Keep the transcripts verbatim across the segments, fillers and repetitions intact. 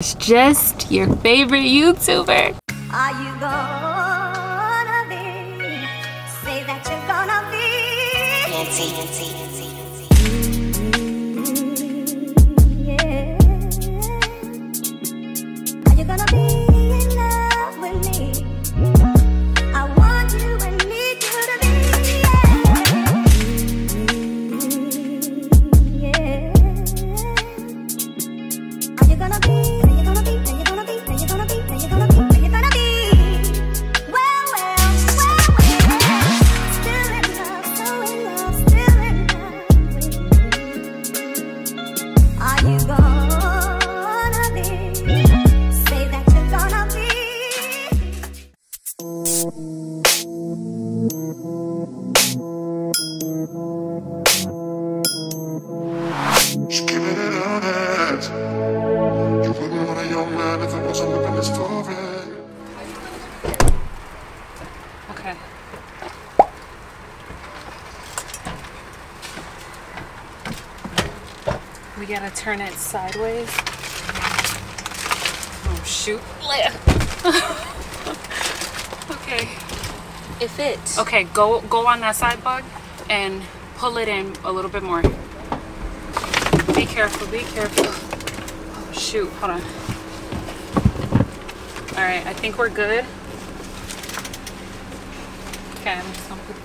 It's just your favorite YouTuber. Are you gonna be? Say that you're gonna be. Yancy, Yancy, Yancy, Yancy. Mm-hmm, yeah. Are you gonna be in love with me? I want you and need you to be. Yeah. Mm-hmm, yeah. Are you gonna be? We gotta turn it sideways. Oh shoot, Leah. Okay. It fits. Okay, go go on that side bug and pull it in a little bit more. Be careful, be careful. Oh shoot, hold on. All right, I think we're good. Okay, I'm just gonna put this.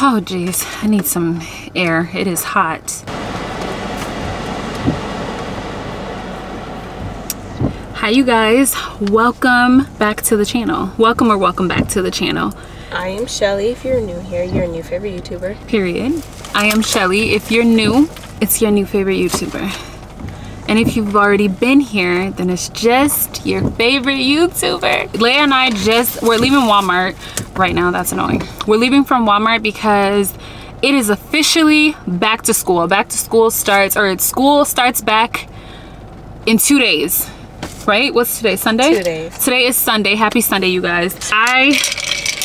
Oh geez, I need some air. It is hot. Hi you guys, welcome back to the channel. Welcome or welcome back to the channel. I am Shelly. If you're new here, you're a new favorite YouTuber. Period. I am Shelly. If you're new, it's your new favorite YouTuber. And if you've already been here, then it's just your favorite YouTuber. Leah and I just, we're leaving Walmart right now. That's annoying. We're leaving from Walmart because it is officially back to school. Back to school starts, or school starts back in two days, right? What's today? Sunday? Two days. Today is Sunday. Happy Sunday, you guys. I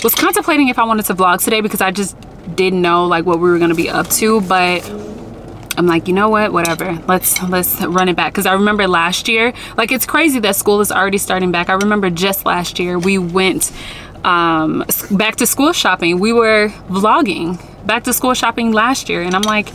was contemplating if I wanted to vlog today because I just didn't know like what we were gonna be up to, but I'm like, you know what, whatever, let's let's run it back. Because I remember last year, like it's crazy that school is already starting back. I remember just last year we went um back to school shopping. We were vlogging back to school shopping last year, and I'm like,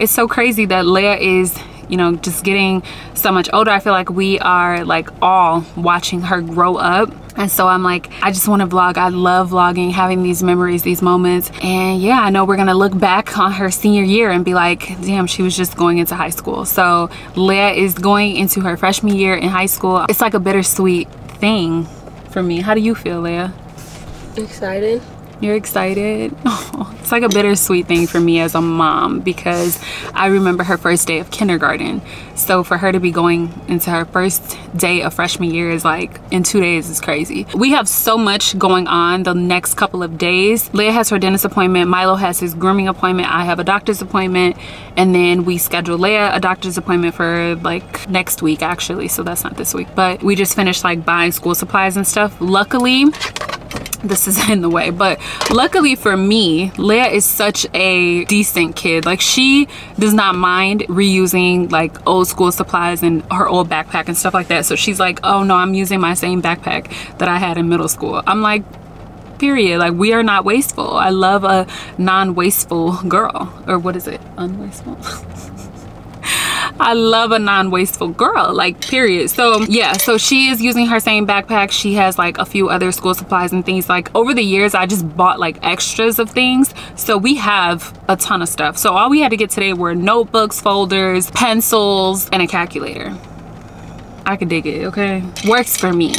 it's so crazy that Leah is, you know, just getting so much older. I feel like we are like all watching her grow up, and so I'm like, I just want to vlog. I love vlogging, having these memories, these moments. And yeah, I know we're gonna look back on her senior year and be like, damn, she was just going into high school. So Leah is going into her freshman year in high school. It's like a bittersweet thing for me. How do you feel, Leah? Excited. You're excited? Oh, it's like a bittersweet thing for me as a mom, because I remember her first day of kindergarten. So for her to be going into her first day of freshman year is like in two days is crazy. We have so much going on the next couple of days. Leah has her dentist appointment, Milo has his grooming appointment, I have a doctor's appointment, and then we schedule Leah a doctor's appointment for like next week actually, so that's not this week. But we just finished like buying school supplies and stuff. Luckily, this is in the way, but luckily for me, Leah is such a decent kid. Like she does not mind reusing like old school supplies and her old backpack and stuff like that. So she's like, oh no, I'm using my same backpack that I had in middle school. I'm like, period. Like we are not wasteful. I love a non-wasteful girl. Or what is it? Unwasteful? I love a non-wasteful girl, like period. So yeah, so she is using her same backpack. She has like a few other school supplies and things. Like over the years, I just bought like extras of things. So we have a ton of stuff. So all we had to get today were notebooks, folders, pencils, and a calculator. I could dig it, okay? Works for me.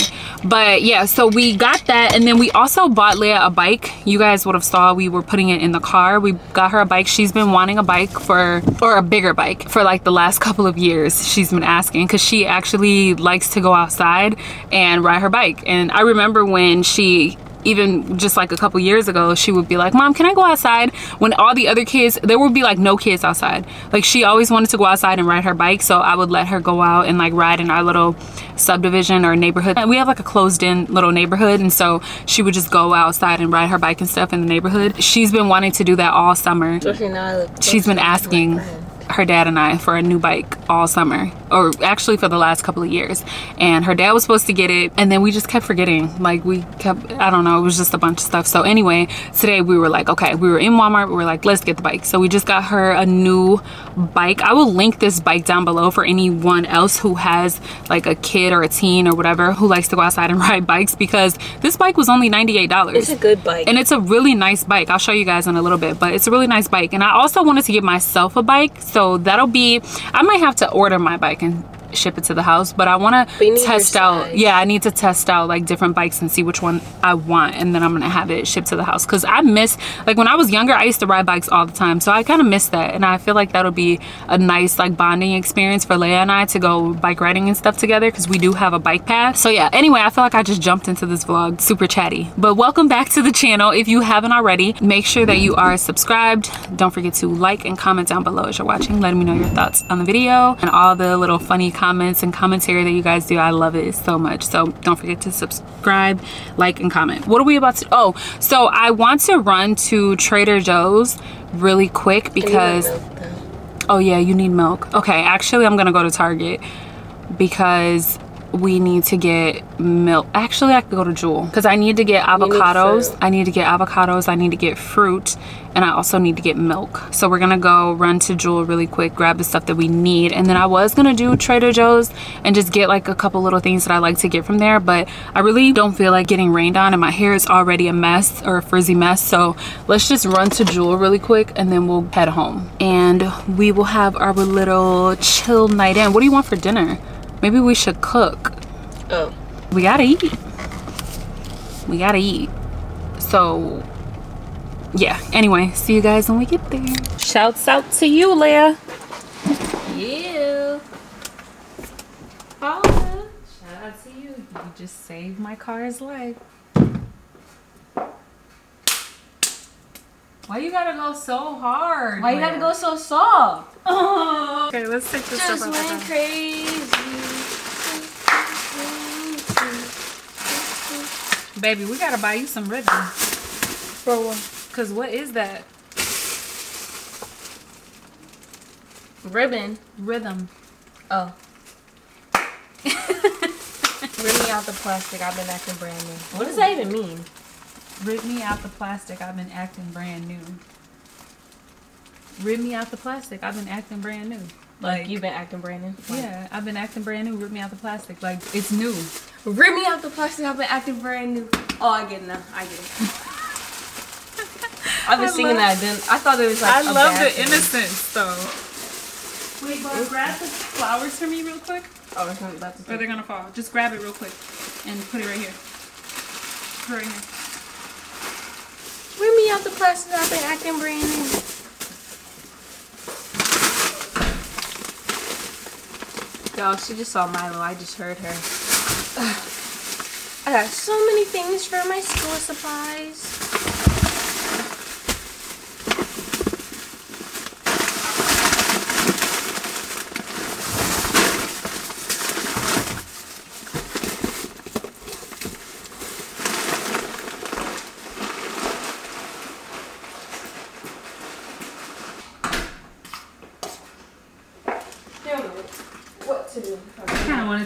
But yeah, so we got that, and then we also bought Leah a bike. You guys would have saw we were putting it in the car. We got her a bike. She's been wanting a bike for, or a bigger bike for like the last couple of years. She's been asking because she actually likes to go outside and ride her bike. And I remember when she, even just like a couple years ago, she would be like, Mom, can I go outside? When all the other kids, there would be like no kids outside. Like she always wanted to go outside and ride her bike, so I would let her go out and like ride in our little subdivision or neighborhood. And we have like a closed in little neighborhood, and so she would just go outside and ride her bike and stuff in the neighborhood. She's been wanting to do that all summer. So she not, she's been asking her dad and I for a new bike all summer, or actually for the last couple of years, and her dad was supposed to get it, and then we just kept forgetting. Like we kept, I don't know, it was just a bunch of stuff. So anyway, today we were like, okay, we were in Walmart, we were like, let's get the bike. So we just got her a new bike. I will link this bike down below for anyone else who has like a kid or a teen or whatever who likes to go outside and ride bikes, because this bike was only ninety-eight dollars. It's a good bike, and it's a really nice bike. I'll show you guys in a little bit, but it's a really nice bike. And I also wanted to get myself a bike, so So that'll be, I might have to order my bike and ship it to the house, but I want to test out, yeah, I need to test out like different bikes and see which one I want, and then I'm gonna have it shipped to the house, because I miss, like when I was younger I used to ride bikes all the time, so I kind of miss that. And I feel like that'll be a nice like bonding experience for Leah and I to go bike riding and stuff together, because we do have a bike path. So yeah, anyway, I feel like I just jumped into this vlog super chatty, but welcome back to the channel. If you haven't already, make sure that you are subscribed. Don't forget to like and comment down below as you're watching, letting me know your thoughts on the video and all the little funny comments and commentary that you guys do. I love it so much. So don't forget to subscribe, like, and comment. What are we about to, oh, so I want to run to Trader Joe's really quick because, oh yeah, you need milk. Okay, actually I'm gonna go to Target because we need to get milk. Actually I could go to Jewel because I need to get avocados. Need I need to get avocados, I need to get fruit, and I also need to get milk. So we're gonna go run to Jewel really quick, grab the stuff that we need, and then I was gonna do Trader Joe's and just get like a couple little things that I like to get from there, but I really don't feel like getting rained on, and my hair is already a mess, or a frizzy mess. So let's just run to Jewel really quick and then we'll head home and we will have our little chill night in. What do you want for dinner? Maybe we should cook. Oh. We gotta eat. We gotta eat. So, yeah. Anyway, see you guys when we get there. Shouts out to you, Leah. Yeah. Oh, shout out to you. You just saved my car's life. Why you gotta go so hard? Why you gotta go so soft? Oh. Okay, let's take this stuff out. Just went crazy. Baby, we gotta buy you some ribbon. For what? Cause what is that? Ribbon. Rhythm. Oh. Rip me out the plastic. I've been acting brand new. What does that even mean? Rip me out the plastic, I've been acting brand new. Rip me out the plastic, I've been acting brand new. Like, like you've been acting brand new? Like, yeah, I've been acting brand new, rip me out the plastic. Like, it's new. Rip me out the plastic, I've been acting brand new. Oh, I get it now, I get it. I've been I singing that, then I thought it was like I love the thing. Innocence, though. Wait, Bob, grab the flowers for me real quick. Oh, it's not about to fall. Or they're gonna fall. Just grab it real quick and put it right here. Put it right here. Rip me out the plastic, I've been acting brand new. Yo, she just saw Milo, I just heard her. Ugh. I got so many things for my school supplies.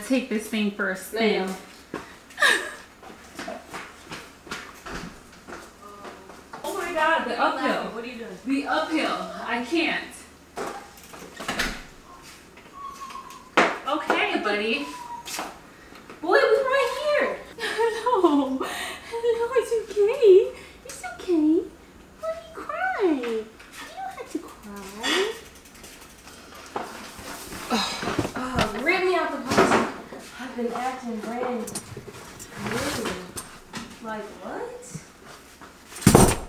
Take this thing for a spin. Oh my god, the uphill. What are you doing? The uphill. I can't. Okay, buddy. Boy, it was right here. Hello. Hello, it's okay. It's okay. Why are you crying? You don't have to cry. Oh, rip me out the box. What?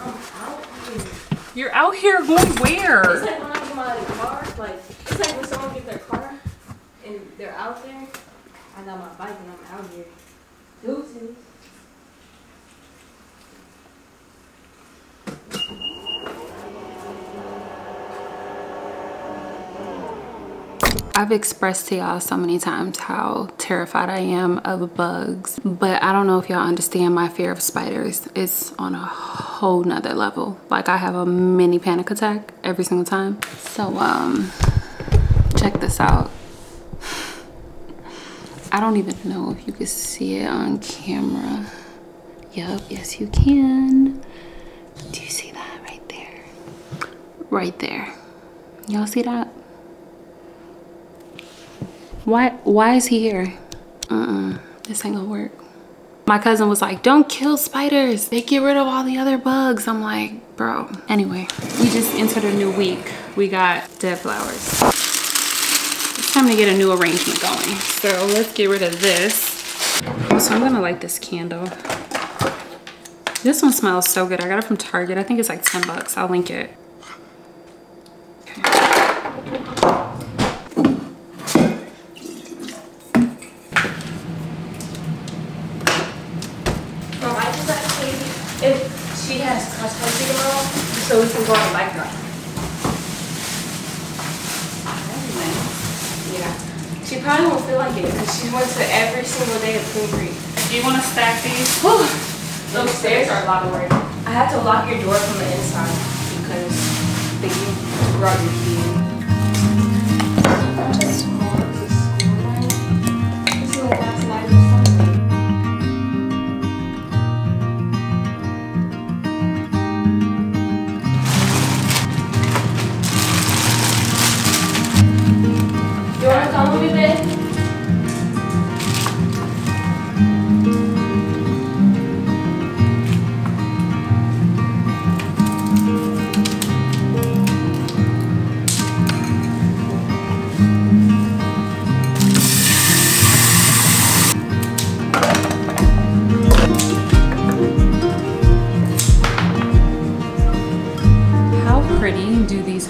I'm out here. You're out here going where? It's like when I get my car. Like, it's like when someone gets their car and they're out there. I got my bike and I'm out here. Bluetooth. I've expressed to y'all so many times how terrified I am of bugs, but I don't know if y'all understand my fear of spiders. It's on a whole nother level. Like, I have a mini panic attack every single time. So um, check this out. I don't even know if you can see it on camera. Yup, yes you can. Do you see that right there? Right there. Y'all see that? Why, why is he here? Uh-uh, this ain't gonna work. My cousin was like, don't kill spiders. They get rid of all the other bugs. I'm like, bro. Anyway, we just entered a new week. We got dead flowers. It's time to get a new arrangement going. So let's get rid of this. So I'm gonna light this candle. This one smells so good. I got it from Target. I think it's like ten bucks. I'll link it. So we can go on a bike ride. Yeah. She probably won't feel like it because she went to every single day of Queen Creek. Do you want to stack these? Whew. Those stairs are a lot of work. I had to lock your door from the inside because they brought your key in. Just this is the last light.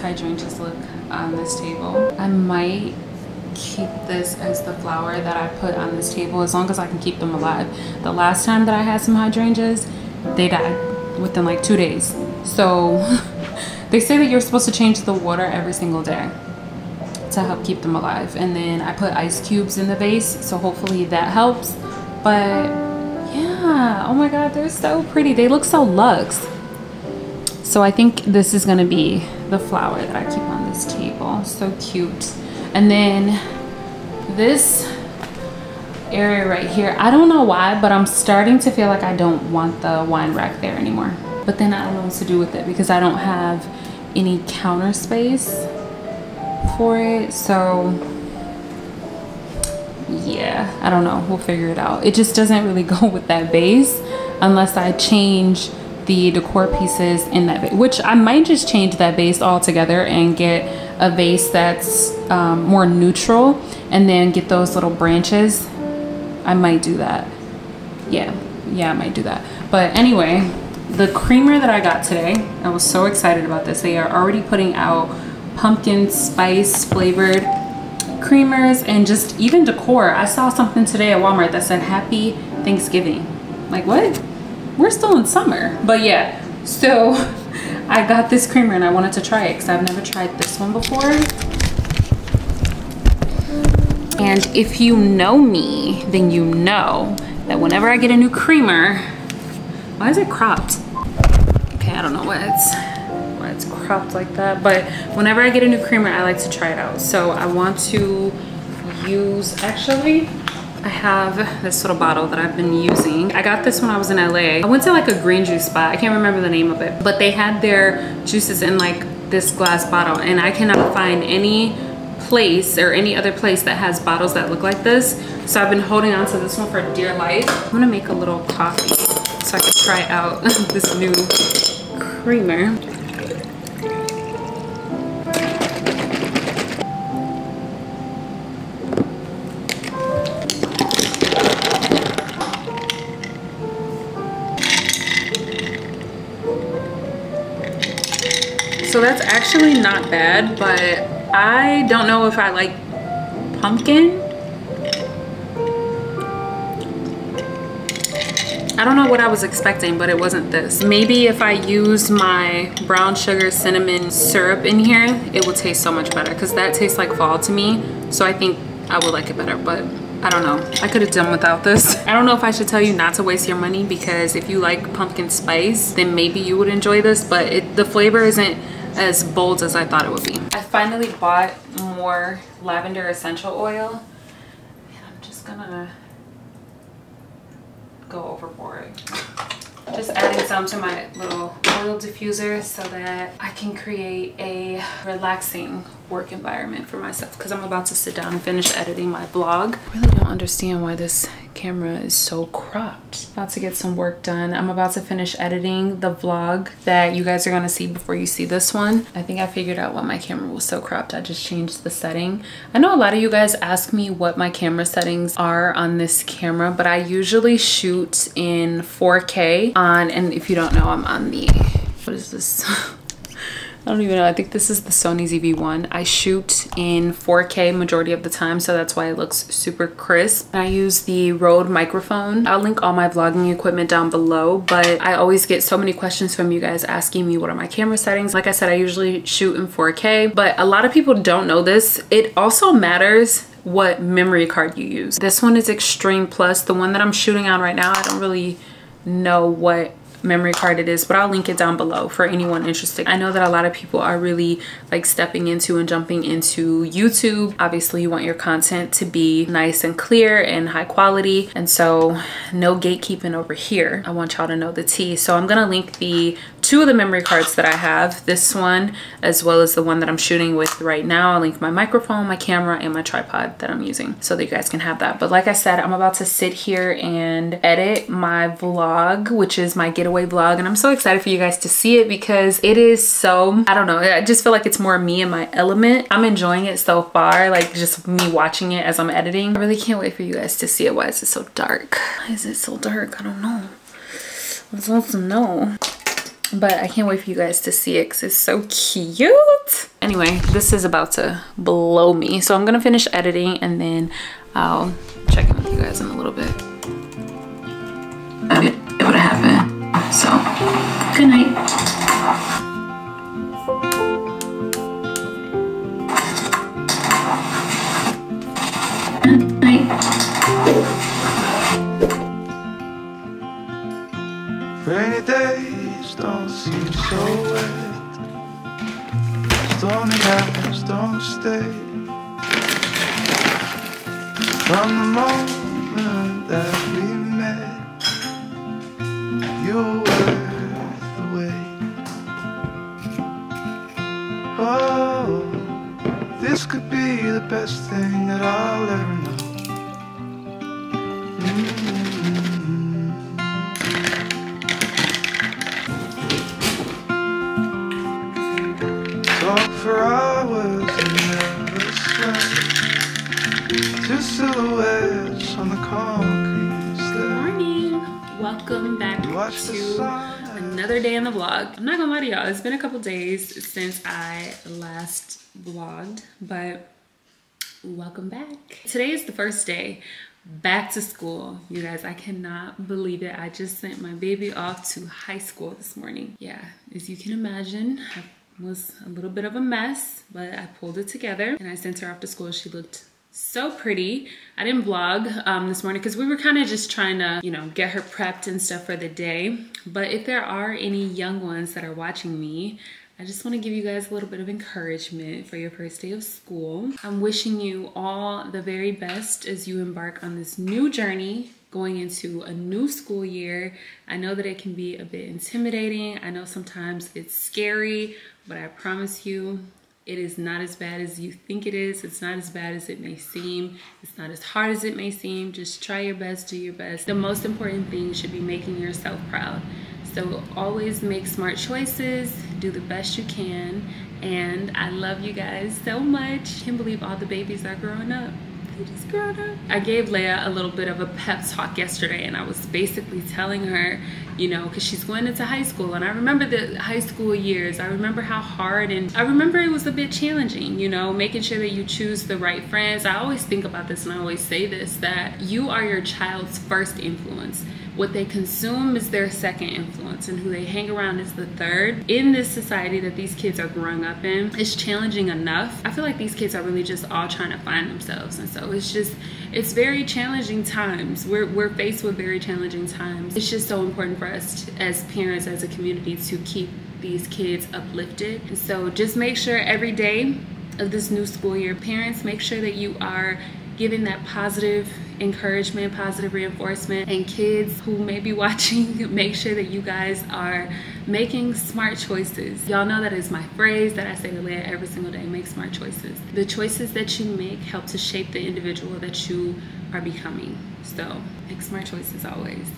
Hydrangeas look on this table. I might keep this as the flower that I put on this table as long as I can keep them alive. The last time that I had some hydrangeas, they died within like two days. So they say that you're supposed to change the water every single day to help keep them alive. And then I put ice cubes in the vase, so hopefully that helps. But yeah, oh my God, they're so pretty. They look so luxe. So I think this is gonna be the flower that I keep on this table. So cute. And then this area right here, I don't know why, but I'm starting to feel like I don't want the wine rack there anymore. But then I don't know what to do with it because I don't have any counter space for it. So yeah, I don't know, we'll figure it out. It just doesn't really go with that vase unless I change the decor pieces in that, which I might just change that vase altogether and get a vase that's um, more neutral and then get those little branches. I might do that. Yeah, yeah, I might do that. But anyway, the creamer that I got today, I was so excited about this. They are already putting out pumpkin spice flavored creamers and just even decor. I saw something today at Walmart that said Happy Thanksgiving. Like, what? We're still in summer. But yeah, so I got this creamer and I wanted to try it because I've never tried this one before. And if you know me, then you know that whenever I get a new creamer, why is it cropped? Okay, I don't know why it's, why it's cropped like that, but whenever I get a new creamer, I like to try it out. So I want to use, actually, I have this little bottle that I've been using. I got this when I was in L A. I went to like a green juice spot. I can't remember the name of it, but they had their juices in like this glass bottle, and I cannot find any place or any other place that has bottles that look like this. So I've been holding on to this one for dear life. I'm gonna make a little coffee so I can try out this new creamer. so that's actually not bad, but I don't know if I like pumpkin. I don't know what I was expecting, but it wasn't this. Maybe if I use my brown sugar cinnamon syrup in here, it will taste so much better, because that tastes like fall to me. So I think I would like it better, but I don't know. I could have done without this. I don't know if I should tell you not to waste your money, because if you like pumpkin spice, then maybe you would enjoy this, but it, the flavor isn't as bold as I thought it would be. I finally bought more lavender essential oil, and I'm just gonna go overboard. Just adding some to my little oil diffuser so that I can create a relaxing work environment for myself, because I'm about to sit down and finish editing my blog. I really don't understand why this camera is so cropped. About to get some work done. I'm about to finish editing the vlog that you guys are gonna see before you see this one. I think I figured out why my camera was so cropped. I just changed the setting. I know a lot of you guys ask me what my camera settings are on this camera, but I usually shoot in four K on, and if you don't know, I'm on the, what is this? I don't even know. I think this is the Sony Z V one. I shoot in four K majority of the time, so that's why it looks super crisp. And I use the Rode microphone. I'll link all my vlogging equipment down below, but I always get so many questions from you guys asking me what are my camera settings. Like I said, I usually shoot in four K, but a lot of people don't know this. It also matters what memory card you use. This one is Extreme Plus. The one that I'm shooting on right now, I don't really know what memory card it is, but I'll link it down below for anyone interested. I know that a lot of people are really like stepping into and jumping into YouTube. Obviously you want your content to be nice and clear and high quality, and so no gatekeeping over here. I want y'all to know the tea. So I'm gonna link the two of the memory cards that I have, this one as well as the one that I'm shooting with right now. I'll link my microphone, my camera, and my tripod that I'm using so that you guys can have that. But like I said, I'm about to sit here and edit my vlog, which is my getaway vlog, and I'm so excited for you guys to see it because it is so, I don't know, I just feel like it's more me and my element. I'm enjoying it so far, like just me watching it as I'm editing. I really can't wait for you guys to see it. Why is it so dark? Why is it so dark? I don't know. I'm supposed to know. But I can't wait for you guys to see it because it's so cute. Anyway, this is about to blow me. So I'm gonna finish editing and then I'll check in with you guys in a little bit. I mean, it would happen. So, good night. Good night. Rainy days don't seem so wet. Stormy nights don't stay. From the moment that we met, you're worth the wait. Oh, this could be the best thing that I'll ever know. Mm-hmm. Talk for hours and never slept. Two silhouettes on the concrete steps. Welcome back to another day in the vlog. I'm not gonna lie to y'all, it's been a couple days since I last vlogged, but welcome back. Today is the first day back to school. You guys, I cannot believe it. I just sent my baby off to high school this morning. Yeah, as you can imagine, I was a little bit of a mess, but I pulled it together and I sent her off to school. She looked so pretty. I didn't vlog um, this morning because we were kind of just trying to, you know, get her prepped and stuff for the day. But if there are any young ones that are watching me, I just want to give you guys a little bit of encouragement for your first day of school. I'm wishing you all the very best as you embark on this new journey, going into a new school year. I know that it can be a bit intimidating. I know sometimes it's scary, but I promise you, it is not as bad as you think it is. It's not as bad as it may seem. It's not as hard as it may seem. Just try your best, do your best. The most important thing should be making yourself proud. So always make smart choices, do the best you can, and I love you guys so much. Can't believe all the babies are growing up. I just got up. I gave Leah a little bit of a pep talk yesterday, and I was basically telling her, you know, because she's going into high school, and I remember the high school years. I remember how hard, and I remember it was a bit challenging, you know, making sure that you choose the right friends. I always think about this, and I always say this, that you are your child's first influence. What they consume is their second influence, and who they hang around is the third. In this society that these kids are growing up in, it's challenging enough. I feel like these kids are really just all trying to find themselves, and so it's just, it's very challenging times. We're, we're faced with very challenging times. It's just so important for us to, as parents, as a community, to keep these kids uplifted. And so just make sure every day of this new school year, parents, make sure that you are giving that positive encouragement, positive reinforcement, and kids who may be watching, make sure that you guys are making smart choices. Y'all know that is my phrase that I say to Leah every single day, make smart choices. The choices that you make help to shape the individual that you are becoming. So make smart choices always.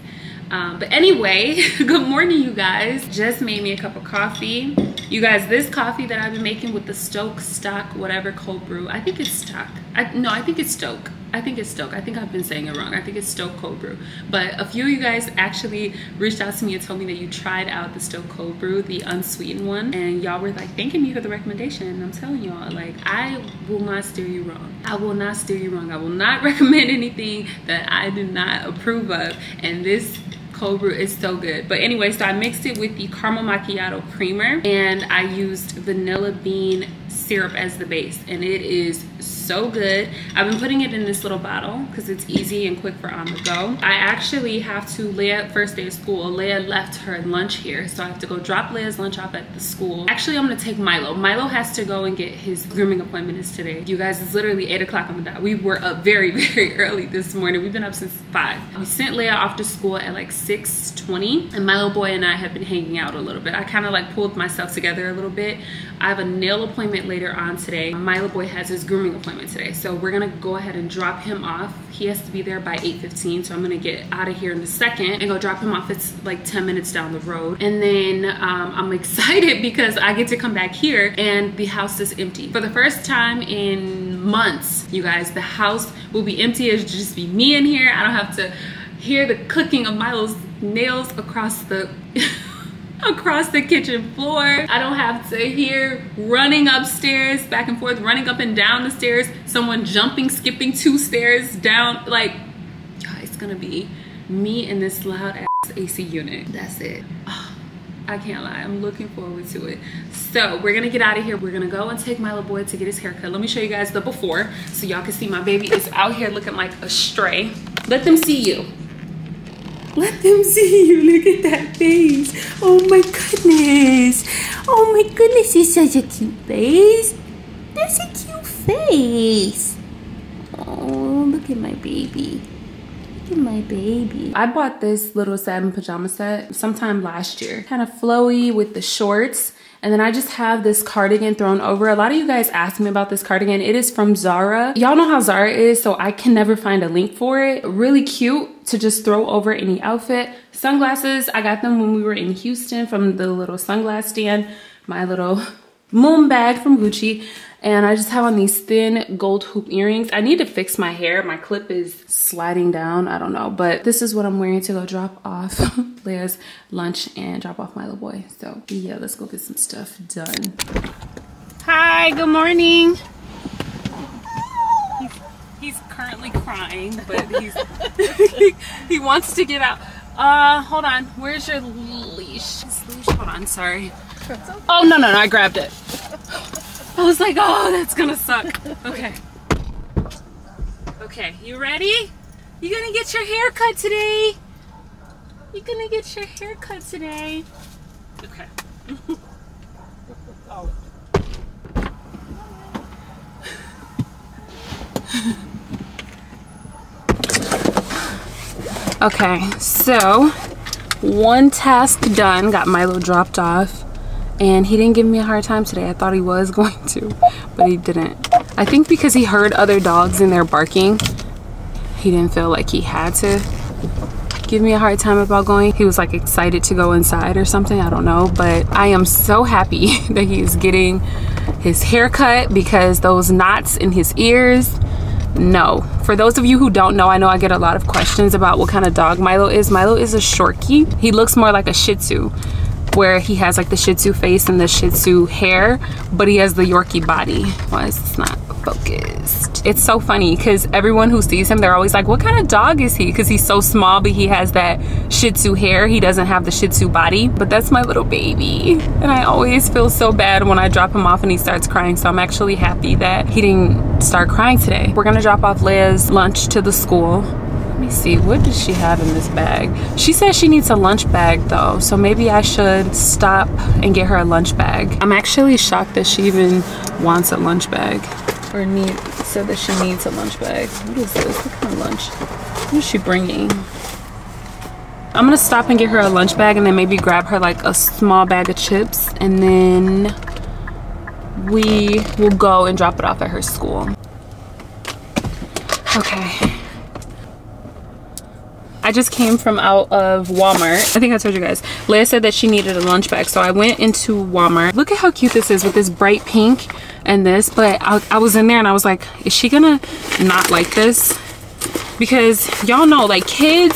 Um, but anyway, good morning, you guys. Just made me a cup of coffee. You guys, this coffee that I've been making with the Stoke Stock, whatever cold brew, I think it's Stock. I, no, I think it's Stoke. I think it's Stoke. I think I've been saying it wrong. I think it's Stoke Cold Brew. But a few of you guys actually reached out to me and told me that you tried out the Stoke Cold Brew, the unsweetened one, and y'all were like thanking me for the recommendation. And I'm telling y'all, like, I will not steer you wrong. I will not steer you wrong. I will not recommend anything that I do not approve of. And this cold brew is so good. But anyway, so I mixed it with the caramel macchiato creamer, and I used vanilla bean syrup as the base, and it is so good. I've been putting it in this little bottle because it's easy and quick for on the go. I actually have to, Leah, first day of school, Leah left her lunch here, so I have to go drop Leah's lunch off at the school. Actually, I'm gonna take Milo. Milo has to go and get his grooming appointment is today. You guys, it's literally eight o'clock on the dot. We were up very, very early this morning. We've been up since five. We sent Leah off to school at like six twenty, and Milo boy and I have been hanging out a little bit. I kind of like pulled myself together a little bit. I have a nail appointment later on today. Milo boy has his grooming appointment today, so we're gonna go ahead and drop him off. He has to be there by eight fifteen, so I'm gonna get out of here in a second and go drop him off. It's like ten minutes down the road, and then um, I'm excited because I get to come back here and the house is empty for the first time in months. You guys, the house will be empty. It'll just be me in here. I don't have to hear the clicking of Milo's nails across the across the kitchen floor. I don't have to hear running upstairs, back and forth, running up and down the stairs, someone jumping, skipping two stairs down. Like, oh, it's gonna be me and this loud ass A C unit. That's it. Oh, I can't lie, I'm looking forward to it. So we're gonna get out of here. We're gonna go and take my little boy to get his haircut. Let me show you guys the before so y'all can see my baby is out here looking like a stray. Let them see you. Let them see you. Look at that face. Oh my goodness. Oh my goodness, it's such a cute face. That's a cute face. Oh, look at my baby. Look at my baby. I bought this little satin pajama set sometime last year. Kind of flowy with the shorts. And then I just have this cardigan thrown over. A lot of you guys asked me about this cardigan. It is from Zara. Y'all know how Zara is, so I can never find a link for it. Really cute to just throw over any outfit. Sunglasses, I got them when we were in Houston from the little sunglass stand. My little moon bag from Gucci. And I just have on these thin gold hoop earrings. I need to fix my hair. My clip is sliding down. I don't know. But this is what I'm wearing to go drop off Leah's lunch and drop off my little boy. So yeah, let's go get some stuff done. Hi, good morning. He's, he's currently crying, but he's he, he wants to get out. Uh, hold on. Where's your leash? His leash? Hold on, sorry. Oh, no, no, no. I grabbed it. I was like, oh, that's gonna suck. Okay. Okay, you ready? You're gonna get your hair cut today. You're gonna get your hair cut today. Okay. Oh. Okay, so one task done. Got Milo dropped off. And he didn't give me a hard time today. I thought he was going to, but he didn't. I think because he heard other dogs in there barking, he didn't feel like he had to give me a hard time about going. He was like excited to go inside or something, I don't know. But I am so happy that he is getting his hair cut because those knots in his ears No. For those of you who don't know, I know I get a lot of questions about what kind of dog Milo is. Milo is a Shortie. He looks more like a Shih Tzu, where he has like the Shih Tzu face and the Shih Tzu hair, but he has the Yorkie body. Why is this not focused? It's so funny because everyone who sees him, they're always like, what kind of dog is he? Because he's so small, but he has that Shih Tzu hair. He doesn't have the Shih Tzu body, but that's my little baby. And I always feel so bad when I drop him off and he starts crying. So I'm actually happy that he didn't start crying today. We're gonna drop off Leah's lunch to the school. Let me see, what does she have in this bag? She says she needs a lunch bag though, so maybe I should stop and get her a lunch bag. I'm actually shocked that she even wants a lunch bag. Or need, said that she needs a lunch bag. What is this? What kind of lunch? What is she bringing? I'm gonna stop and get her a lunch bag and then maybe grab her like a small bag of chips, and then we will go and drop it off at her school. Okay. I just came from out of Walmart. I think I told you guys. Leah said that she needed a lunch bag, so I went into Walmart. Look at how cute this is with this bright pink and this, but I, I was in there and I was like, is she gonna not like this? Because y'all know, like, kids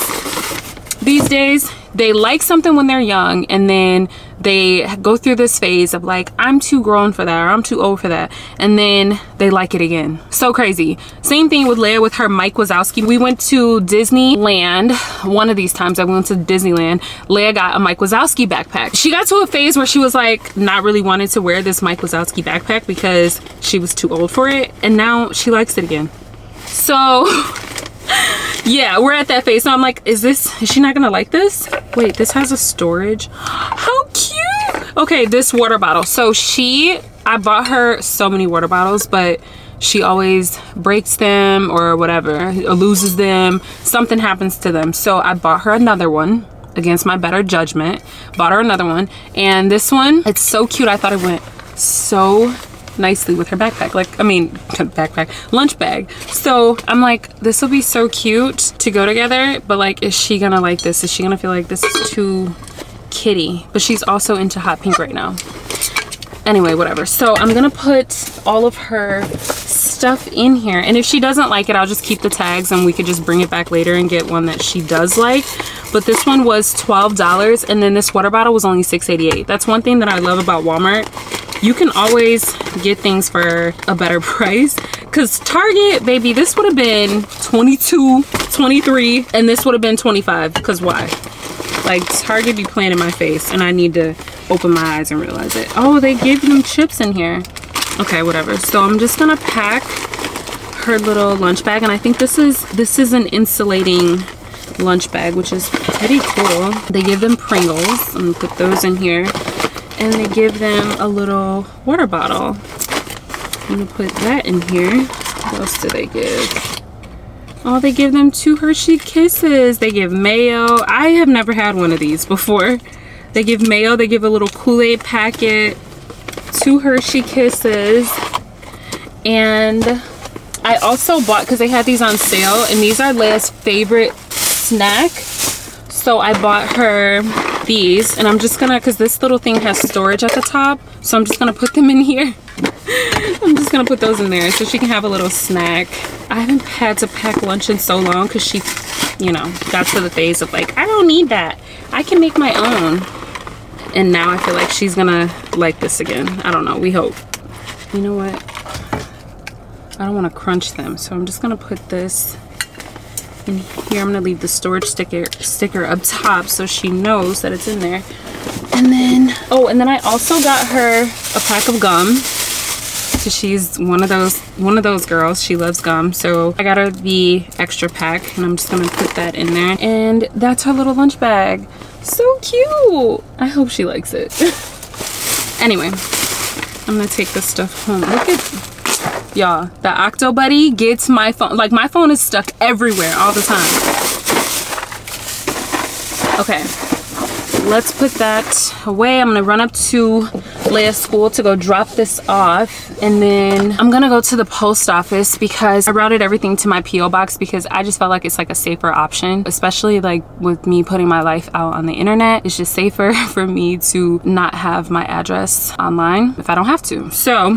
these days, they like something when they're young, and then they go through this phase of like, I'm too grown for that, or I'm too old for that, and then they like it again. So crazy. Same thing with Leah with her Mike Wazowski. We went to Disneyland. One of these times I went to Disneyland, Leah got a Mike Wazowski backpack. She got to a phase where she was like, not really wanted to wear this Mike Wazowski backpack because she was too old for it, and now she likes it again. So yeah, we're at that phase. So I'm like, is this, is she not gonna like this? Wait, this has a storage. How cute. Okay, this water bottle. So she, I bought her so many water bottles, but she always breaks them or whatever, or loses them. Something happens to them. So I bought her another one against my better judgment. Bought her another one. And this one, it's so cute. I thought it went so nicely with her backpack, like I mean backpack lunch bag. So I'm like, this will be so cute to go together, but like, is she gonna like this? Is she gonna feel like this is too kitty? But she's also into hot pink right now. Anyway, whatever. So I'm gonna put all of her stuff in here, and if she doesn't like it, I'll just keep the tags and we could just bring it back later and get one that she does like. But this one was twelve dollars, and then this water bottle was only six eighty-eight. That's one thing that I love about Walmart. You can always get things for a better price. Cause Target, baby, this would have been twenty-two, twenty-three, and this would have been twenty-five, cause why? Like, Target be playing in my face, and I need to open my eyes and realize it. Oh, they gave them chips in here. Okay, whatever. So I'm just gonna pack her little lunch bag, and I think this is, this is an insulating lunch bag, which is pretty cool. They give them Pringles, I'm gonna put those in here. And they give them a little water bottle. I'm gonna put that in here. What else do they give? Oh, they give them two Hershey Kisses. They give mayo. I have never had one of these before. They give mayo, they give a little Kool-Aid packet, two Hershey Kisses. And I also bought, because they had these on sale, and these are Leah's favorite snack. So I bought her these, and I'm just gonna, because this little thing has storage at the top, so I'm just gonna put them in here. I'm just gonna put those in there so she can have a little snack. I haven't had to pack lunch in so long because she, you know, got to the phase of like, I don't need that, I can make my own. And now I feel like she's gonna like this again. I don't know, we hope. You know what, I don't want to crunch them, so I'm just gonna put this in here. I'm gonna leave the storage sticker sticker up top so she knows that it's in there. And then, oh, and then I also got her a pack of gum, because she's one of those one of those girls, she loves gum. So I got her the extra pack, and I'm just gonna put that in there, and that's her little lunch bag. So cute. I hope she likes it. Anyway, I'm gonna take this stuff home. Look at y'all, the Octo Buddy gets my phone. Like, my phone is stuck everywhere all the time. Okay, let's put that away. I'm gonna run up to Leah's school to go drop this off, and then I'm gonna go to the post office because I routed everything to my P O box, because I just felt like it's like a safer option, especially like with me putting my life out on the internet. It's just safer for me to not have my address online if I don't have to. So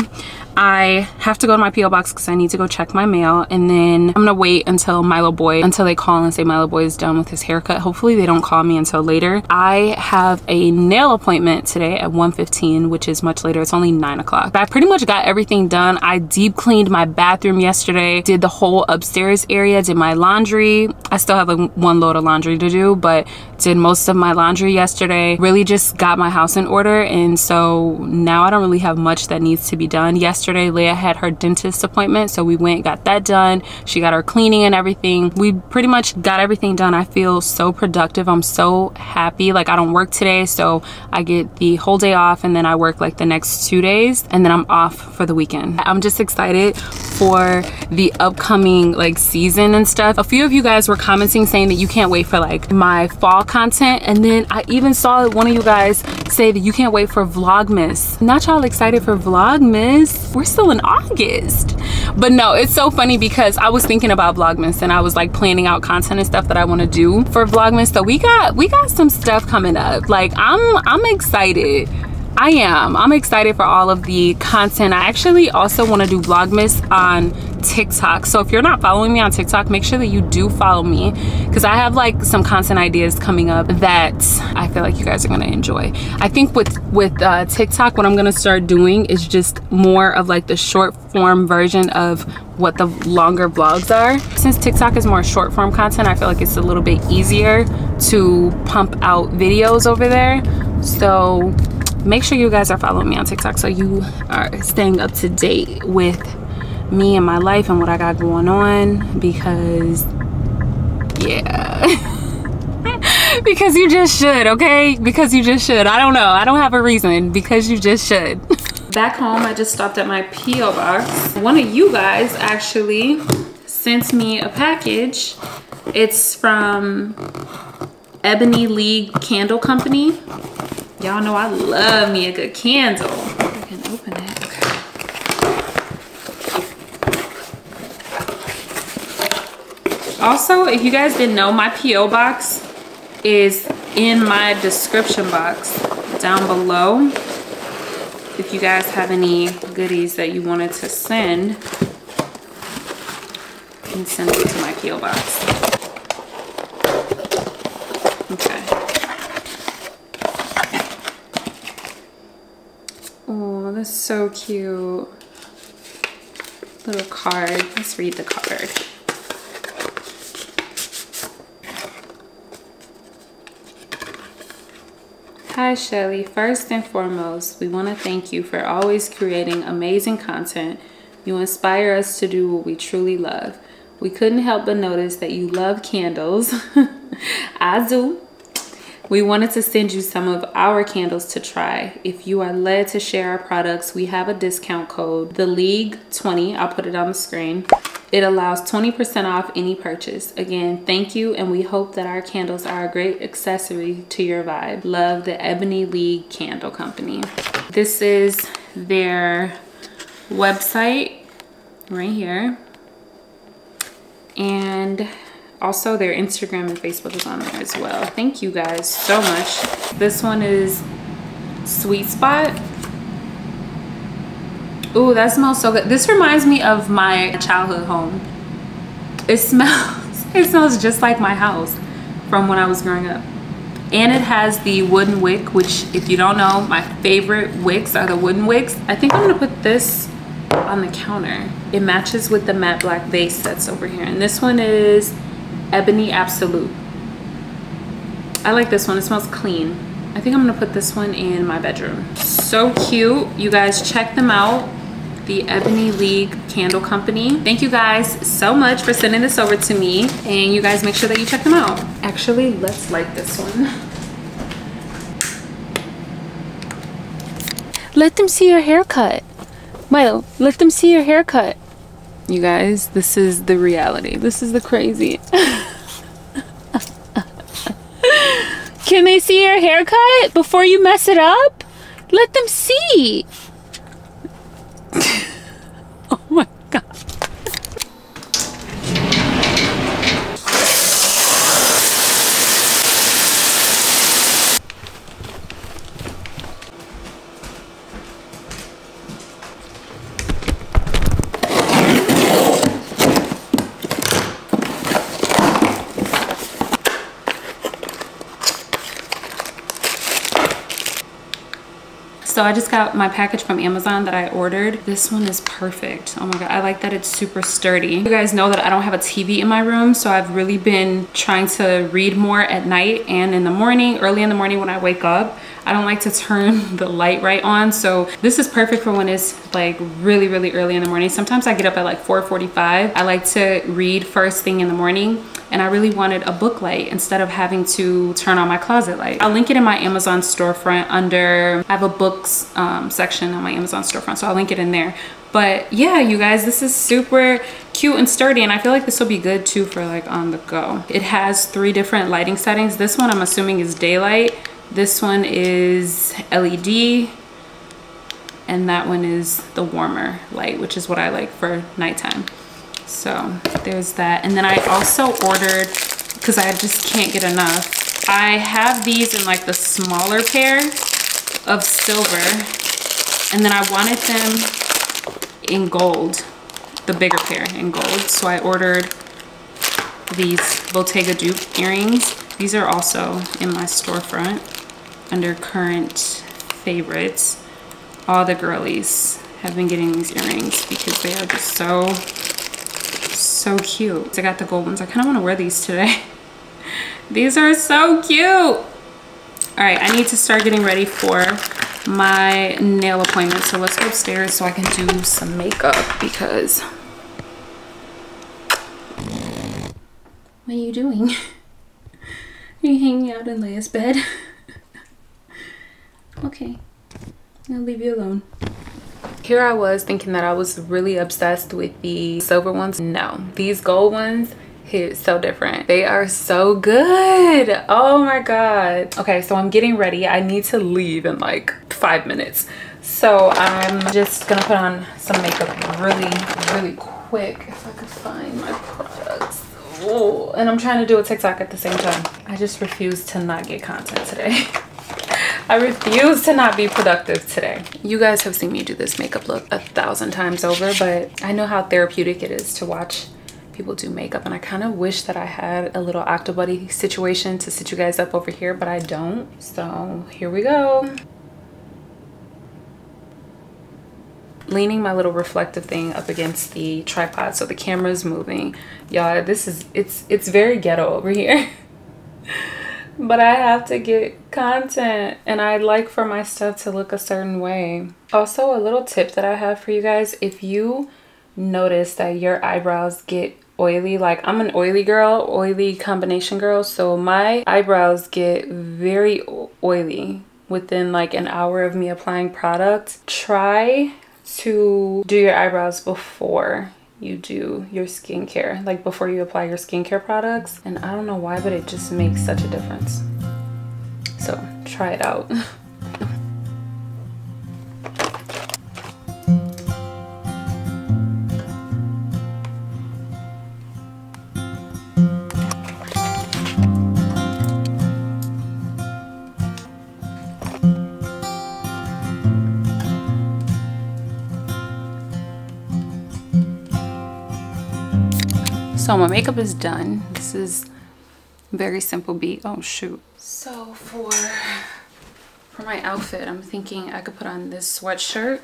I have to go to my P O box because I need to go check my mail, and then I'm gonna wait until Milo Boy, until they call and say Milo Boy is done with his haircut. Hopefully they don't call me until later. I have a nail appointment today at one fifteen, which is much later. It's only nine o'clock. But I pretty much got everything done. I deep cleaned my bathroom yesterday, did the whole upstairs area, did my laundry. I still have like one load of laundry to do, but did most of my laundry yesterday. Really just got my house in order, and so now I don't really have much that needs to be done. Yesterday Leah had her dentist appointment, so we went and got that done. She got her cleaning and everything. We pretty much got everything done. I feel so productive. I'm so happy. Like, I don't work today, so I get the whole day off, and then I work like the next two days, and then I'm off for the weekend. I'm just excited for the upcoming like season and stuff. A few of you guys were commenting saying that you can't wait for like my fall content, and then I even saw one of you guys say that you can't wait for Vlogmas. Not y'all excited for Vlogmas? We're still in August. But no, it's so funny because I was thinking about Vlogmas, and I was like planning out content and stuff that I want to do for Vlogmas. So we got we got some stuff coming up. Like, I'm I'm excited. I am. I'm excited for all of the content. I actually also want to do Vlogmas on TikTok. So if you're not following me on TikTok, make sure that you do follow me, because I have like some content ideas coming up that I feel like you guys are going to enjoy. I think with with uh, TikTok, what I'm going to start doing is just more of like the short form version of what the longer vlogs are. Since TikTok is more short form content, I feel like it's a little bit easier to pump out videos over there. So make sure you guys are following me on TikTok so you are staying up to date with me and my life and what I got going on, because yeah. Because you just should, okay? Because you just should. I don't know. I don't have a reason. Because you just should. Back home, I just stopped at my P O box. One of you guys actually sent me a package. It's from Ebony League Candle Company. Y'all know I love me a good candle. I can open it. Okay. Also, if you guys didn't know, my P O box is in my description box down below. If you guys have any goodies that you wanted to send, you can send it to my P O box. Okay. Oh, that's so cute. Little card. Let's read the card. Hi Shelly, first and foremost, we want to thank you for always creating amazing content. You inspire us to do what we truly love. We couldn't help but notice that you love candles. I do. We wanted to send you some of our candles to try. If you are led to share our products, we have a discount code, the League twenty. I'll put it on the screen. It allows twenty percent off any purchase. Again, thank you, and we hope that our candles are a great accessory to your vibe. Love, the Ebony League Candle Company. This is their website right here. And also their Instagram and Facebook is on there as well. Thank you guys so much. This one is Sweet Spot. Ooh, that smells so good. This reminds me of my childhood home. It smells, it smells just like my house from when I was growing up. And it has the wooden wick, which if you don't know, my favorite wicks are the wooden wicks. I think I'm gonna put this on the counter. It matches with the matte black vase that's over here. And this one is Ebony Absolute. I like this one, it smells clean. I think I'm gonna put this one in my bedroom. So cute, you guys check them out. The Ebony League Candle Company. Thank you guys so much for sending this over to me, and you guys make sure that you check them out. Actually, let's light this one. Let them see your haircut. Milo, let them see your haircut. You guys, this is the reality. This is the crazy. Can they see your haircut before you mess it up? Let them see. Oh my God. So I just got my package from Amazon that I ordered. This one is perfect. Oh my God, I like that it's super sturdy. You guys know that I don't have a T V in my room, so I've really been trying to read more at night and in the morning, early in the morning when I wake up. I don't like to turn the light right on, so this is perfect for when it's like really, really early in the morning. Sometimes I get up at like four forty-five. I like to read first thing in the morning, and I really wanted a book light instead of having to turn on my closet light. I'll link it in my Amazon storefront under, I have a books um, section on my Amazon storefront, so I'll link it in there. But yeah, you guys, this is super cute and sturdy, and I feel like this will be good too for like on the go. It has three different lighting settings. This one I'm assuming is daylight. This one is L E D, and that one is the warmer light, which is what I like for nighttime. So there's that. And then I also ordered, because I just can't get enough, I have these in like the smaller pair of silver, and then I wanted them in gold, the bigger pair in gold. So I ordered these Voltega dupe earrings. These are also in my storefront under current favorites. All the girlies have been getting these earrings because they are just so, so cute. I got the gold ones. I kind of want to wear these today. These are so cute. All right, I need to start getting ready for my nail appointment. So let's go upstairs so I can do some makeup, because what are you doing? Are you hanging out in Leah's bed? Okay, I'll leave you alone. Here I was thinking that I was really obsessed with the silver ones. No, these gold ones hit so different. They are so good. Oh my God. Okay, so I'm getting ready. I need to leave in like five minutes. So I'm just gonna put on some makeup really, really quick if I could find my products. Ooh, and I'm trying to do a TikTok at the same time. I just refuse to not get content today. I refuse to not be productive today. You guys have seen me do this makeup look a thousand times over, but I know how therapeutic it is to watch people do makeup, and I kind of wish that I had a little Octobuddy situation to sit you guys up over here, but I don't. So here we go. Leaning my little reflective thing up against the tripod so the camera's moving. Y'all, this is, it's it's very ghetto over here. But I have to get content, and I like for my stuff to look a certain way. Also, a little tip that I have for you guys, if you notice that your eyebrows get oily, like I'm an oily girl, oily combination girl, so my eyebrows get very oily within like an hour of me applying product. Try to do your eyebrows before you do your skincare, like before you apply your skincare products, and I don't know why, but it just makes such a difference. So try it out. So my makeup is done. This is very simple beat. Oh shoot. So for, for my outfit, I'm thinking I could put on this sweatshirt.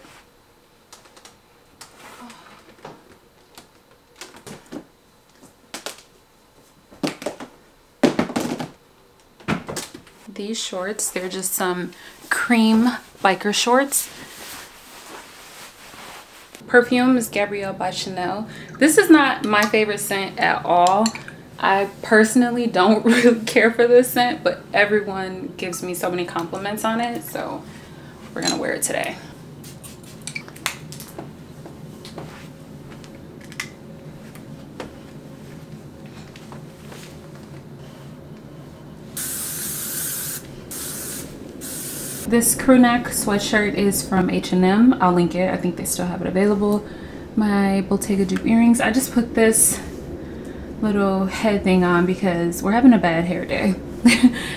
These shorts, they're just some cream biker shorts. Perfume is Gabrielle by Chanel. This is not my favorite scent at all. I personally don't really care for this scent, but everyone gives me so many compliments on it, so we're gonna wear it today. This crew neck sweatshirt is from H and M. I'll link it. I think they still have it available. My Bottega dupe earrings. I just put this little head thing on because we're having a bad hair day.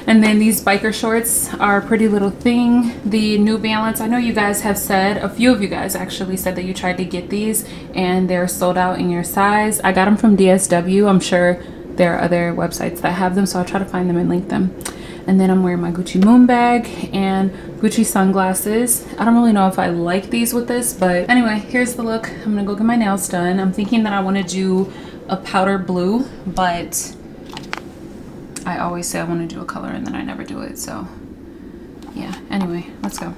And then these biker shorts are a pretty little thing. The New Balance, I know you guys have said, a few of you guys actually said that you tried to get these and they're sold out in your size. I got them from D S W. I'm sure there are other websites that have them, so I'll try to find them and link them. And then I'm wearing my Gucci moon bag and Gucci sunglasses. I don't really know if I like these with this, but anyway, here's the look. I'm gonna go get my nails done. I'm thinking that I want to do a powder blue, but I always say I want to do a color and then I never do it, so yeah. Anyway, let's go.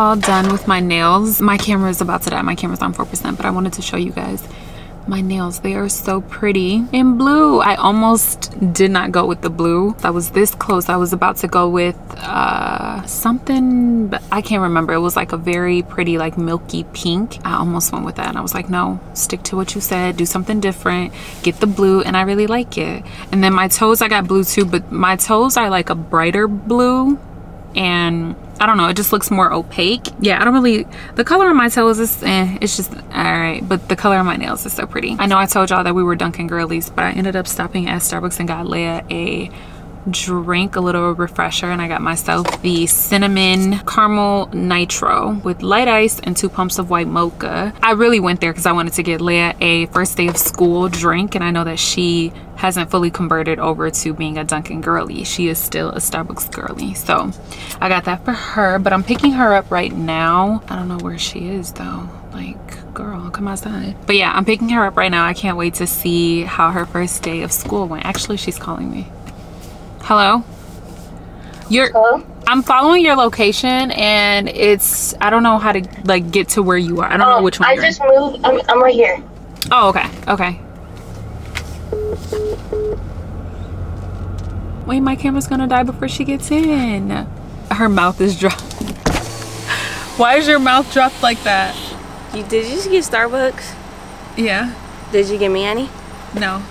All done with my nails. My camera is about to die. My camera's on four percent, but I wanted to show you guys my nails. They are so pretty in blue. I almost did not go with the blue. I was this close. I was about to go with uh, something, but I can't remember. It was like a very pretty, like milky pink. I almost went with that and I was like, no, stick to what you said. Do something different. Get the blue, and I really like it. And then my toes, I got blue too, but my toes are like a brighter blue, and I don't know, it just looks more opaque. Yeah, I don't really, the color of my toes is, eh, it's just, all right, but the color of my nails is so pretty. I know I told y'all that we were Dunkin' girlies, but I ended up stopping at Starbucks and got Leah a drink, a little refresher, and I got myself the cinnamon caramel nitro with light ice and two pumps of white mocha. I really went there because I wanted to get Leah a first day of school drink, and I know that she hasn't fully converted over to being a Dunkin' girly. She is still a Starbucks girly, so I got that for her, but I'm picking her up right now. I don't know where she is though. Like, girl, come outside. But yeah, I'm picking her up right now. I can't wait to see how her first day of school went. Actually, she's calling me. Hello? You're, Hello? I'm following your location, and it's, I don't know how to like get to where you are. I don't oh, know which one I you're just in. moved. I'm, I'm right here. Oh, okay. Okay. Wait, my camera's gonna die before she gets in. Her mouth is dropped. Why is your mouth dropped like that? You, did you just get Starbucks? Yeah. Did you get me any? No.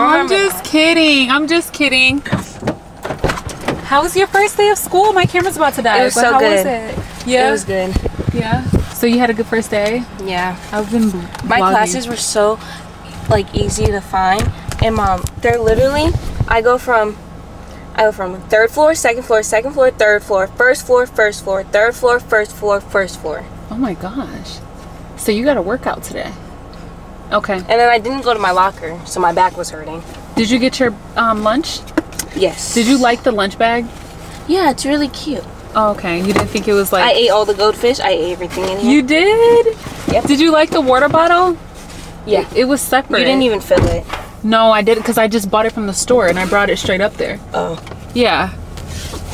Oh, I'm just kidding. I'm just kidding. How was your first day of school? My camera's about to die. It was so how good. Was it? Yeah. It was good. Yeah. So you had a good first day? Yeah. I've been blogging. My classes were so like easy to find, and mom, they're literally. I go from, I go from third floor, second floor, second floor, third floor, first floor, first floor, third floor, first floor, first floor. Oh my gosh. So you got a workout today. Okay. And then I didn't go to my locker, so my back was hurting. Did you get your um, lunch? Yes. Did you like the lunch bag? Yeah, it's really cute. Oh, okay. You didn't think it was like... I ate all the goldfish. I ate everything in here. You did? Yep. Did you like the water bottle? Yeah. It, it was separate. You didn't even fill it. No, I didn't, because I just bought it from the store and I brought it straight up there. Oh. Yeah.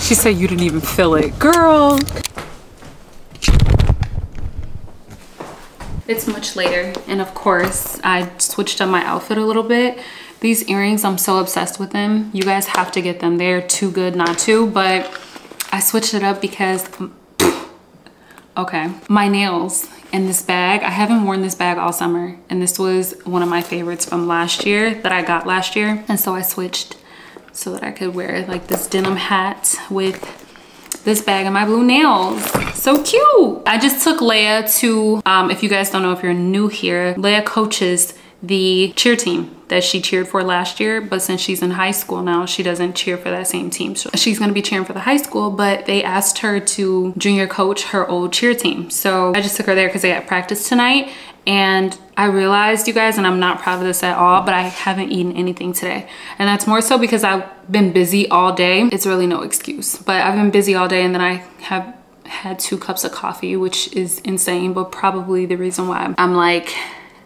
She said you didn't even fill it. Girl. It's much later, and of course I switched up my outfit a little bit. These earrings, I'm so obsessed with them. You guys have to get them. They're too good not to, but I switched it up because, okay. My nails in this bag, I haven't worn this bag all summer, and this was one of my favorites from last year that I got last year. And so I switched so that I could wear like this denim hat with this bag and my blue nails. So cute. I just took Leah to, um, if you guys don't know, if you're new here, Leah coaches the cheer team that she cheered for last year, but since she's in high school now, she doesn't cheer for that same team. So she's gonna be cheering for the high school, but they asked her to junior coach her old cheer team. So I just took her there because they had practice tonight, and I realized, you guys, and I'm not proud of this at all, but I haven't eaten anything today. And that's more so because I've been busy all day. It's really no excuse, but I've been busy all day, and then I have had two cups of coffee, which is insane, but probably the reason why I'm like,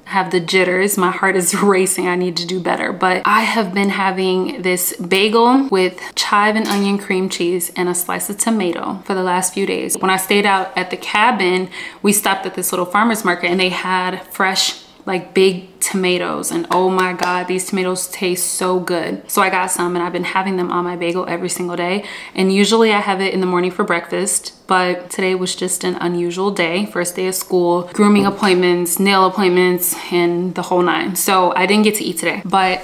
have the jitters. My heart is racing. I need to do better. But I have been having this bagel with chive and onion cream cheese and a slice of tomato for the last few days. When I stayed out at the cabin, we stopped at this little farmer's market, and they had fresh, like big tomatoes, and oh my god, these tomatoes taste so good. So I got some, and I've been having them on my bagel every single day, and usually I have it in the morning for breakfast, but today was just an unusual day. First day of school, grooming appointments, nail appointments, and the whole nine. So I didn't get to eat today, but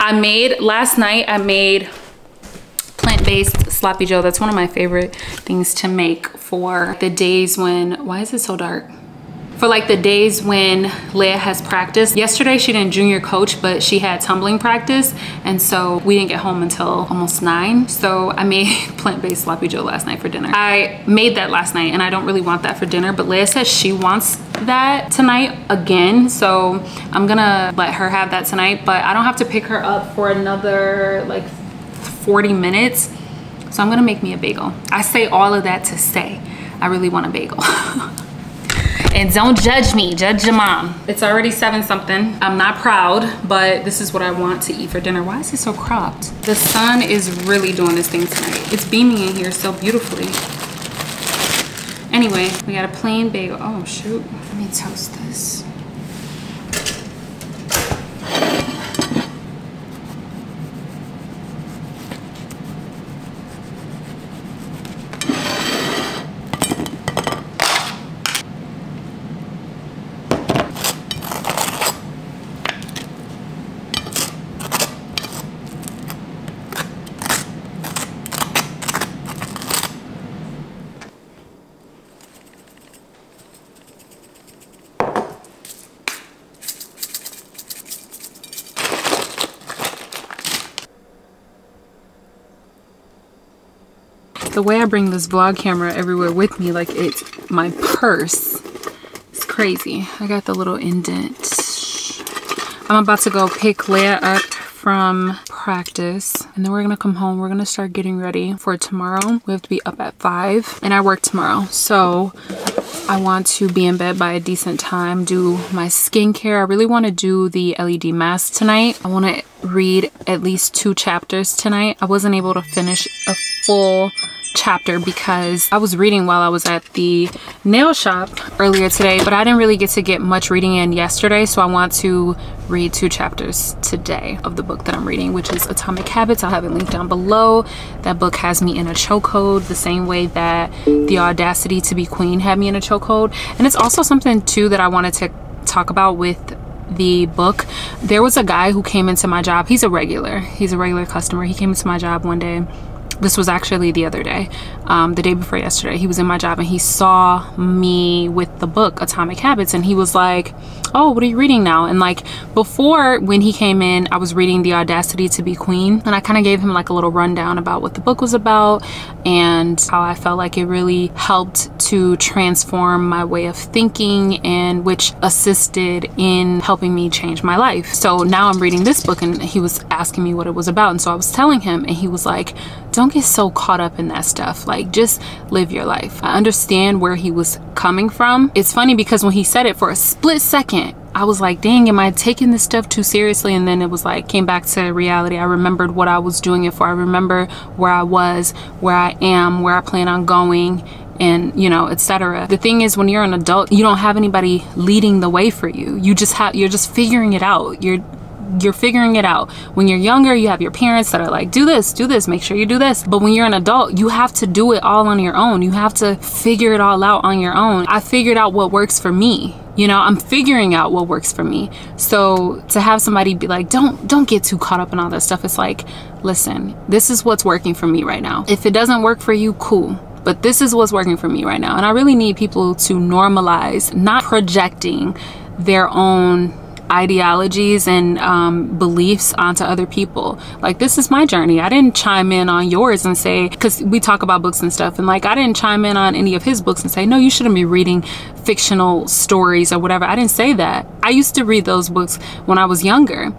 I made, last night I made plant-based sloppy joe. That's one of my favorite things to make for the days when, why is it so dark? for like the days when Leah has practice. Yesterday she didn't junior coach, but she had tumbling practice, and so we didn't get home until almost nine. So I made plant-based sloppy joe last night for dinner. I made that last night and I don't really want that for dinner, but Leah says she wants that tonight again, so I'm gonna let her have that tonight. But I don't have to pick her up for another like forty minutes, so I'm gonna make me a bagel. I say all of that to say I really want a bagel. And don't judge me, judge your mom. It's already seven something. I'm not proud, but this is what I want to eat for dinner. Why is it so cropped? The sun is really doing this thing tonight. It's beaming in here so beautifully. Anyway, we got a plain bagel. Oh shoot, let me toast this. The way I bring this vlog camera everywhere with me, like it's my purse, it's crazy. I got the little indent. I'm about to go pick Leah up from practice, and then we're gonna come home. We're gonna start getting ready for tomorrow. We have to be up at five, and I work tomorrow, so I want to be in bed by a decent time, do my skincare. I really want to do the L E D mask tonight. I want to read at least two chapters tonight. I wasn't able to finish a full chapter because I was reading while I was at the nail shop earlier today, but I didn't really get to get much reading in yesterday, so I want to read two chapters today of the book that I'm reading, which is Atomic Habits. I'll have it linked down below. That book has me in a chokehold the same way that The Audacity to Be Queen had me in a chokehold. And it's also something too that I wanted to talk about with the book. There was a guy who came into my job. He's a regular. He's a regular customer. He came into my job one day. This was actually the other day, um, the day before yesterday. He was in my job and he saw me with the book Atomic Habits, and he was like, oh, what are you reading now? And like before, when he came in, I was reading The Audacity to Be Queen, and I kind of gave him like a little rundown about what the book was about and how I felt like it really helped to transform my way of thinking, and which assisted in helping me change my life. So now I'm reading this book, and he was asking me what it was about, and so I was telling him, and he was like, don't get so caught up in that stuff, like just live your life. I understand where he was coming from. It's funny because when he said it, for a split second I was like, dang, am I taking this stuff too seriously? And then it was like, came back to reality. I remembered what I was doing it for. I remember where I was, where I am, where I plan on going, and you know, etc. The thing is, when you're an adult, you don't have anybody leading the way for you. You just have, you're just figuring it out. You're you're figuring it out. When you're younger, you have your parents that are like, do this, do this, make sure you do this. But when you're an adult, you have to do it all on your own. You have to figure it all out on your own. I figured out what works for me. You know, I'm figuring out what works for me. So to have somebody be like, don't don't get too caught up in all that stuff. It's like, listen, this is what's working for me right now. If it doesn't work for you, cool. But this is what's working for me right now. And I really need people to normalize not projecting their own ideologies and um, beliefs onto other people. Like, this is my journey. I didn't chime in on yours and say, because we talk about books and stuff, and like I didn't chime in on any of his books and say, no, you shouldn't be reading fictional stories or whatever. I didn't say that. I used to read those books when I was younger.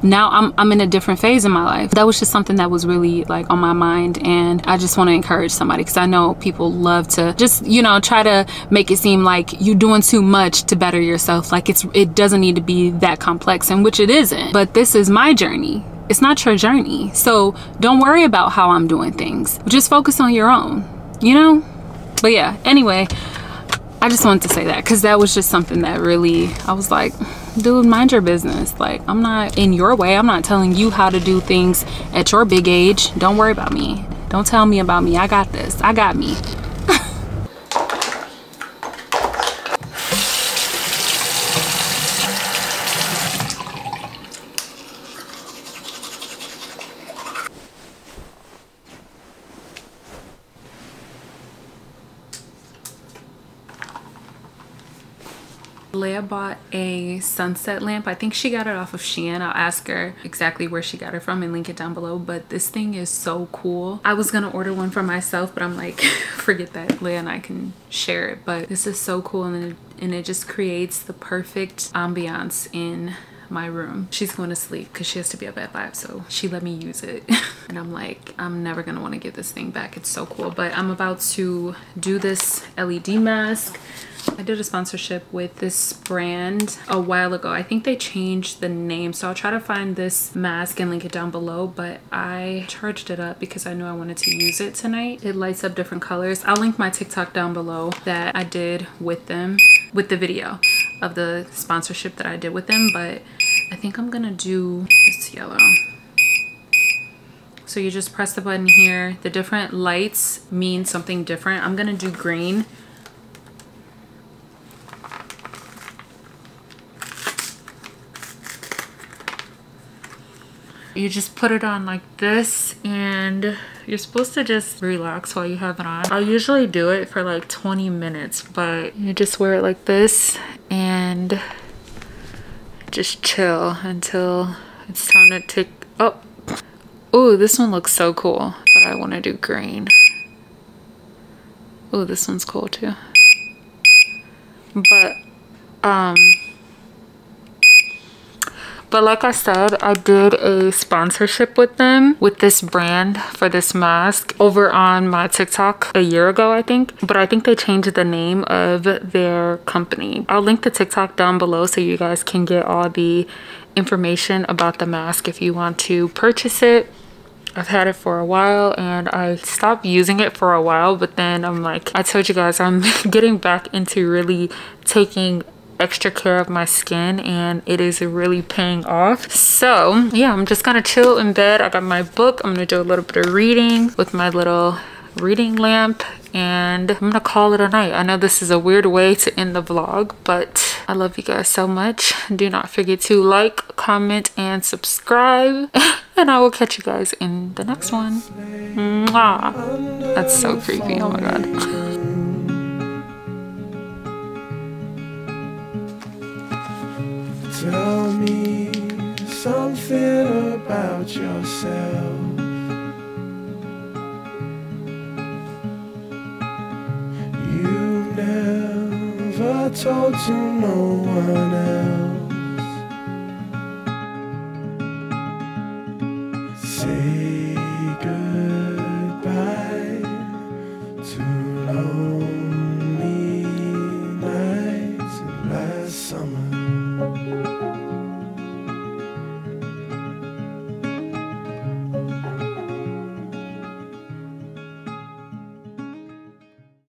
Now I'm, I'm in a different phase in my life. That was just something that was really like on my mind, and I just want to encourage somebody, because I know people love to just, you know, try to make it seem like you're doing too much to better yourself. Like it's, it doesn't need to be that complex, and which it isn't. But this is my journey. It's not your journey. So don't worry about how I'm doing things. Just focus on your own, you know? But yeah, anyway, I just wanted to say that, because that was just something that really, I was like, dude, mind your business. Like, I'm not in your way. I'm not telling you how to do things at your big age. Don't worry about me. Don't tell me about me. I got this. I got me. Leah bought a sunset lamp. I think she got it off of Shein. I'll ask her exactly where she got it from and link it down below. But this thing is so cool. I was gonna order one for myself, but I'm like, forget that. Leah and I can share it. But this is so cool, and it, and it just creates the perfect ambiance in my room. She's going to sleep because she has to be up at five, so she let me use it. And I'm like, I'm never gonna want to give this thing back. It's so cool. But I'm about to do this L E D mask. I did a sponsorship with this brand a while ago. I think they changed the name, so I'll try to find this mask and link it down below. But I charged it up because I knew I wanted to use it tonight. It lights up different colors. I'll link my TikTok down below that I did with them, with the video of the sponsorship that I did with them. But I think I'm gonna do this yellow. So you just press the button here. The different lights mean something different. I'm gonna do green. You just put it on like this, and you're supposed to just relax while you have it on. I usually do it for like twenty minutes, but you just wear it like this and just chill until it's time to take up. Oh, this one looks so cool, but I want to do green. Oh, this one's cool too, but um But like I said, I did a sponsorship with them, with this brand, for this mask over on my TikTok a year ago, I think. But I think they changed the name of their company. I'll link the TikTok down below so you guys can get all the information about the mask if you want to purchase it. I've had it for a while, and I stopped using it for a while, but then I'm like, I told you guys, I'm getting back into really taking extra care of my skin, and it is really paying off. So yeah, I'm just gonna chill in bed. I got my book. I'm gonna do a little bit of reading with my little reading lamp, and I'm gonna call it a night. I know this is a weird way to end the vlog, but I love you guys so much. Do not forget to like, comment, and subscribe, and I will catch you guys in the next one. Mwah. That's so creepy. Oh my god. Tell me something about yourself. You never told to no one else. Say goodbye to lonely nights last summer.